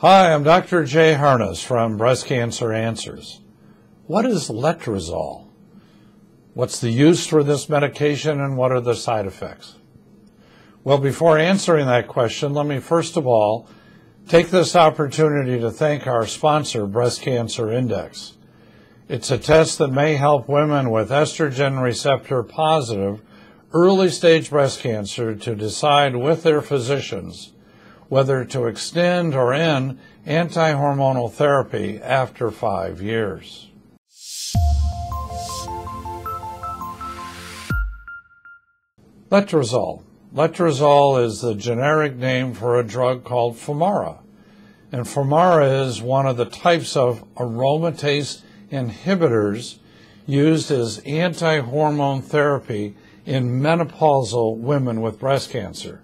Hi, I'm Dr. Jay Harness from Breast Cancer Answers. What is letrozole? What's the use for this medication and what are the side effects? Well, before answering that question, let me first of all take this opportunity to thank our sponsor, Breast Cancer Index. It's a test that may help women with estrogen receptor positive early stage breast cancer to decide with their physicians whether to extend or end anti-hormonal therapy after 5 years. Letrozole. Letrozole is the generic name for a drug called Femara, and Femara is one of the types of aromatase inhibitors used as anti-hormone therapy in menopausal women with breast cancer.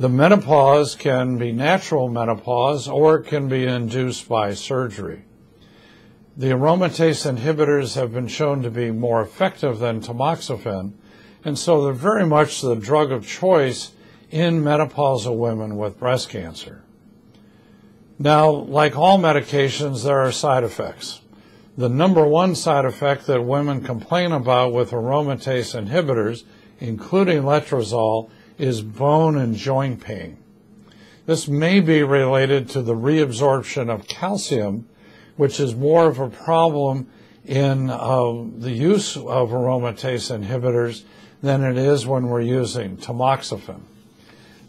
The menopause can be natural menopause or it can be induced by surgery. The aromatase inhibitors have been shown to be more effective than tamoxifen, and so they're very much the drug of choice in menopausal women with breast cancer. Now, like all medications, there are side effects. The number one side effect that women complain about with aromatase inhibitors, including letrozole, is bone and joint pain. This may be related to the reabsorption of calcium, which is more of a problem in the use of aromatase inhibitors than it is when we're using tamoxifen.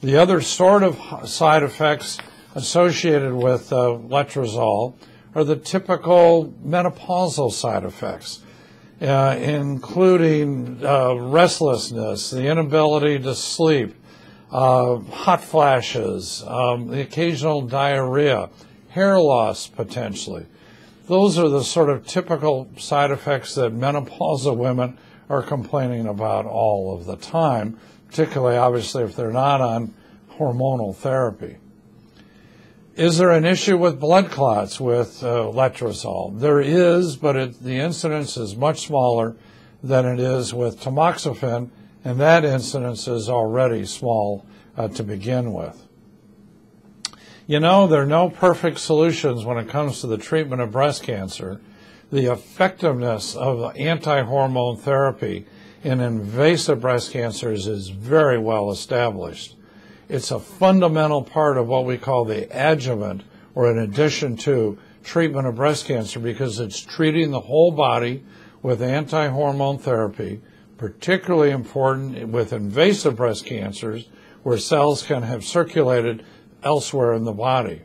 The other sort of side effects associated with letrozole are the typical menopausal side effects, including restlessness, the inability to sleep, hot flashes, the occasional diarrhea, hair loss potentially. Those are the sort of typical side effects that menopausal women are complaining about all of the time, particularly obviously if they're not on hormonal therapy. Is there an issue with blood clots with letrozole? There is, but the incidence is much smaller than it is with tamoxifen, and that incidence is already small to begin with. You know, there are no perfect solutions when it comes to the treatment of breast cancer. The effectiveness of anti-hormone therapy in invasive breast cancers is very well established. It's a fundamental part of what we call the adjuvant, or in addition to, treatment of breast cancer, because it's treating the whole body with anti-hormone therapy, particularly important with invasive breast cancers where cells can have circulated elsewhere in the body.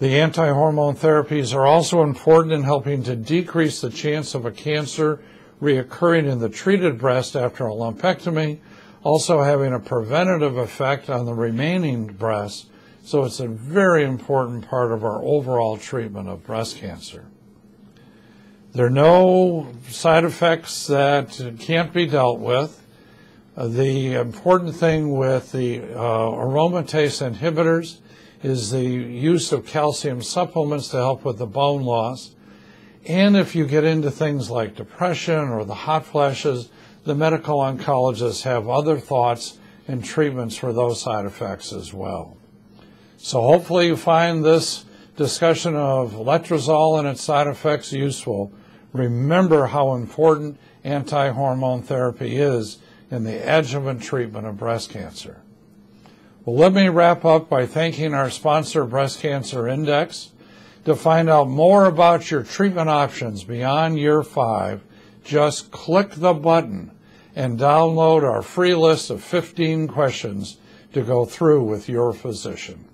The anti-hormone therapies are also important in helping to decrease the chance of a cancer reoccurring in the treated breast after a lumpectomy, also having a preventative effect on the remaining breast, so it's a very important part of our overall treatment of breast cancer. There are no side effects that can't be dealt with. The important thing with the aromatase inhibitors is the use of calcium supplements to help with the bone loss. And if you get into things like depression or the hot flashes, the medical oncologists have other thoughts and treatments for those side effects as well. So hopefully you find this discussion of letrozole and its side effects useful. Remember how important anti-hormone therapy is in the adjuvant treatment of breast cancer. Well, let me wrap up by thanking our sponsor, Breast Cancer Index. To find out more about your treatment options beyond year 5, just click the button and download our free list of 15 questions to go through with your physician.